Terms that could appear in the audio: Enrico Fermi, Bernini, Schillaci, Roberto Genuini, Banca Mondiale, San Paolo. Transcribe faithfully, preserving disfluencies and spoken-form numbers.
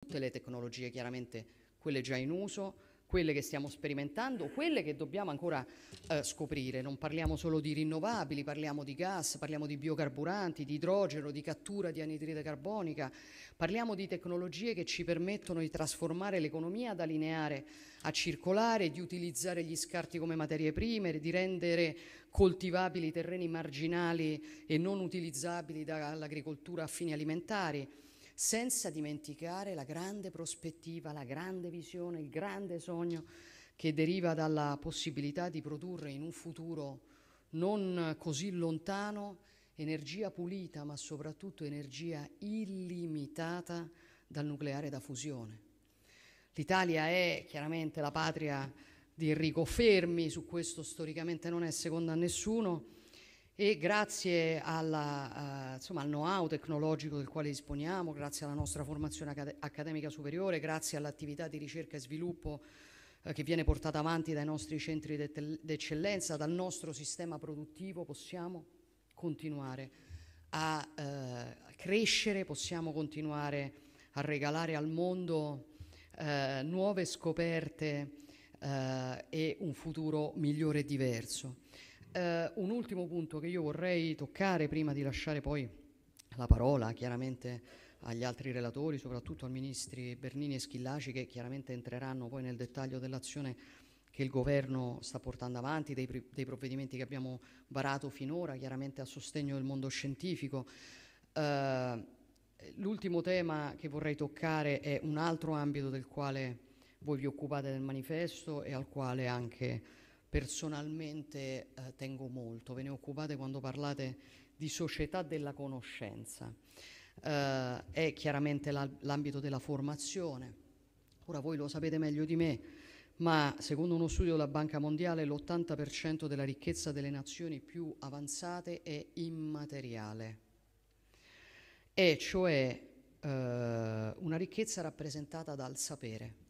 Tutte le tecnologie, chiaramente quelle già in uso, quelle che stiamo sperimentando, quelle che dobbiamo ancora eh, scoprire. Non parliamo solo di rinnovabili, parliamo di gas, parliamo di biocarburanti, di idrogeno, di cattura di anidride carbonica, parliamo di tecnologie che ci permettono di trasformare l'economia da lineare a circolare, di utilizzare gli scarti come materie prime, di rendere coltivabili i terreni marginali e non utilizzabili dall'agricoltura a fini alimentari. Senza dimenticare la grande prospettiva, la grande visione, il grande sogno che deriva dalla possibilità di produrre in un futuro non così lontano energia pulita, ma soprattutto energia illimitata dal nucleare da fusione. L'Italia è chiaramente la patria di Enrico Fermi, su questo storicamente non è seconda a nessuno, e grazie alla, uh, insomma, al know-how tecnologico del quale disponiamo, grazie alla nostra formazione acad- accademica superiore, grazie all'attività di ricerca e sviluppo uh, che viene portata avanti dai nostri centri d'eccellenza, dal nostro sistema produttivo, possiamo continuare a uh, crescere, possiamo continuare a regalare al mondo uh, nuove scoperte uh, e un futuro migliore e diverso. Uh, un ultimo punto che io vorrei toccare prima di lasciare poi la parola chiaramente agli altri relatori, soprattutto ai ministri Bernini e Schillaci, che chiaramente entreranno poi nel dettaglio dell'azione che il governo sta portando avanti, dei, dei provvedimenti che abbiamo varato finora, chiaramente a sostegno del mondo scientifico. Uh, l'ultimo tema che vorrei toccare è un altro ambito del quale voi vi occupate nel manifesto e al quale anche personalmente eh, tengo molto. Ve ne occupate quando parlate di società della conoscenza. Eh, è chiaramente l'ambito della formazione. Ora voi lo sapete meglio di me, ma secondo uno studio della Banca Mondiale l'ottanta per cento della ricchezza delle nazioni più avanzate è immateriale. È cioè eh, una ricchezza rappresentata dal sapere.